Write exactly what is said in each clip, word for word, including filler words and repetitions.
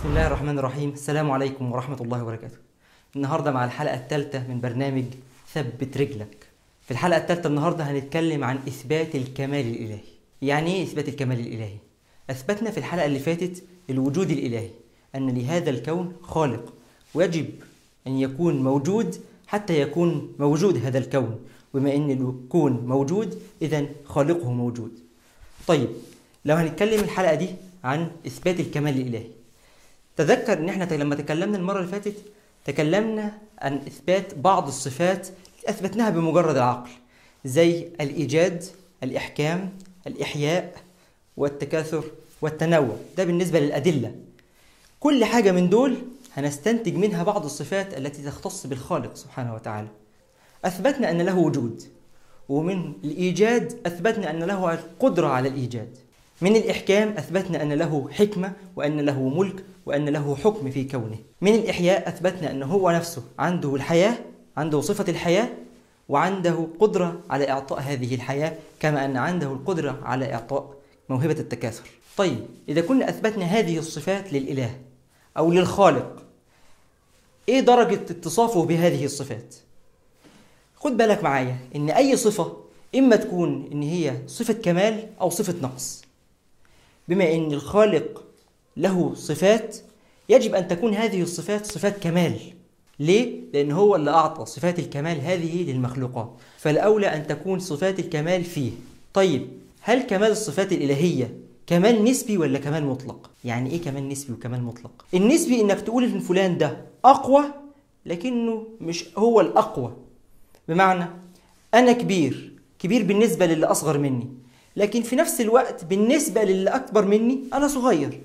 بسم الله الرحمن الرحيم. السلام عليكم ورحمة الله وبركاته. النهاردة مع الحلقة الثالثة من برنامج ثبت رجلك. في الحلقة الثالثة النهاردة هنتكلم عن إثبات الكمال الإلهي. يعني إيه إثبات الكمال الإلهي؟ أثبتنا في الحلقة اللي فاتت الوجود الإلهي، أن لهذا الكون خالق ويجب أن يكون موجود حتى يكون موجود هذا الكون، وما أن الكون موجود إذا خالقه موجود. طيب، لو هنتكلم الحلقة دي عن إثبات الكمال الإلهي، تذكر ان احنا لما تكلمنا المره اللي فاتت تكلمنا عن اثبات بعض الصفات اللي اثبتناها بمجرد العقل، زي الايجاد، الاحكام، الاحياء، والتكاثر، والتنوع. ده بالنسبه للادله. كل حاجه من دول هنستنتج منها بعض الصفات التي تختص بالخالق سبحانه وتعالى. اثبتنا ان له وجود، ومن الايجاد اثبتنا ان له القدره على الايجاد، من الإحكام أثبتنا أن له حكمة وأن له ملك وأن له حكم في كونه، من الإحياء أثبتنا أن هو نفسه عنده الحياة، عنده صفة الحياة، وعنده قدرة على إعطاء هذه الحياة، كما أن عنده القدرة على إعطاء موهبة التكاثر. طيب، إذا كنا أثبتنا هذه الصفات للإله أو للخالق، إيه درجة اتصافه بهذه الصفات؟ خد بالك معايا إن أي صفة إما تكون إن هي صفة كمال أو صفة نقص. بما أن الخالق له صفات، يجب أن تكون هذه الصفات صفات كمال. ليه؟ لأن هو اللي أعطى صفات الكمال هذه للمخلوقات، فالأولى أن تكون صفات الكمال فيه. طيب، هل كمال الصفات الإلهية كمال نسبي ولا كمال مطلق؟ يعني إيه كمال نسبي وكمال مطلق؟ النسبي إنك تقول إن فلان ده أقوى لكنه مش هو الأقوى، بمعنى أنا كبير، كبير بالنسبة للي أصغر مني، لكن في نفس الوقت بالنسبة للي أكبر مني أنا صغير.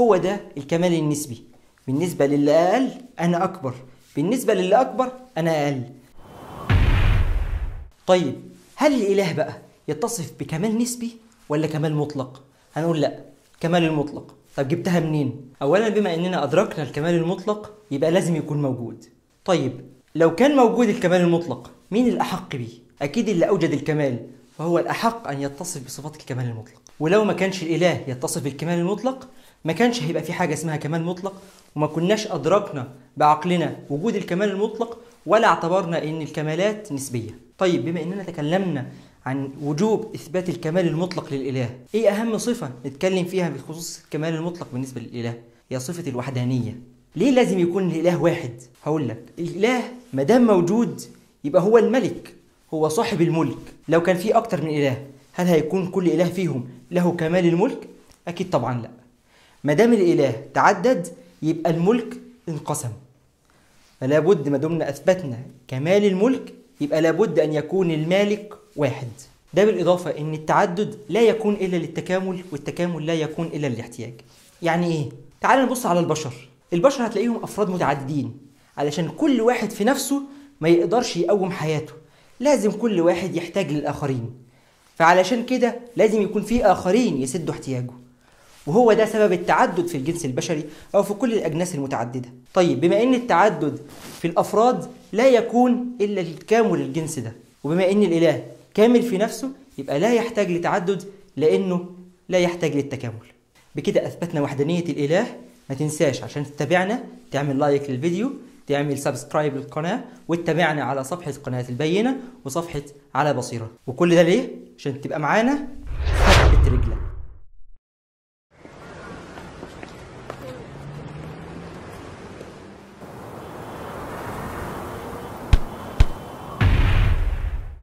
هو ده الكمال النسبي، بالنسبة للي أقل أنا أكبر، بالنسبة للي أكبر أنا أقل. طيب، هل الإله بقى يتصف بكمال نسبي ولا كمال مطلق؟ هنقول لأ، كمال المطلق. طب جبتها منين؟ أولا، بما أننا أدركنا الكمال المطلق يبقى لازم يكون موجود. طيب، لو كان موجود الكمال المطلق، مين الأحق بيه؟ أكيد اللي أوجد الكمال، فهو الأحق أن يتصف بصفات الكمال المطلق. ولو ما كانش الإله يتصف بالكمال المطلق، ما كانش هيبقى في حاجة اسمها كمال مطلق، وما كناش أدركنا بعقلنا وجود الكمال المطلق، ولا اعتبرنا أن الكمالات نسبية. طيب، بما أننا تكلمنا عن وجوب إثبات الكمال المطلق للإله، إيه أهم صفة نتكلم فيها بخصوص الكمال المطلق بالنسبة للإله؟ هي صفة الوحدانية. ليه لازم يكون الإله واحد؟ هقول لك، الإله ما دام موجود يبقى هو الملك، هو صاحب الملك. لو كان في أكتر من إله، هل هيكون كل إله فيهم له كمال الملك؟ أكيد طبعا لأ. ما دام الإله تعدد يبقى الملك انقسم، فلا بد ما دمنا أثبتنا كمال الملك يبقى لابد أن يكون المالك واحد. ده بالإضافة إن التعدد لا يكون إلا للتكامل، والتكامل لا يكون إلا للاحتياج. يعني إيه؟ تعال نبص على البشر. البشر هتلاقيهم أفراد متعددين، علشان كل واحد في نفسه ما يقدرش يقوم حياته، لازم كل واحد يحتاج للآخرين، فعلشان كده لازم يكون فيه آخرين يسدوا احتياجه، وهو ده سبب التعدد في الجنس البشري أو في كل الأجناس المتعددة. طيب، بما أن التعدد في الأفراد لا يكون إلا للتكامل الجنس ده، وبما أن الإله كامل في نفسه يبقى لا يحتاج لتعدد لأنه لا يحتاج للتكامل. بكده أثبتنا وحدانية الإله. ما تنساش عشان تتابعنا تعمل لايك للفيديو، تعمل سبسكرايب للقناة، وتتابعنا على صفحة قناة البينة وصفحة على بصيرة. وكل ده ليه؟ عشان تبقى معانا ثبت رجلك.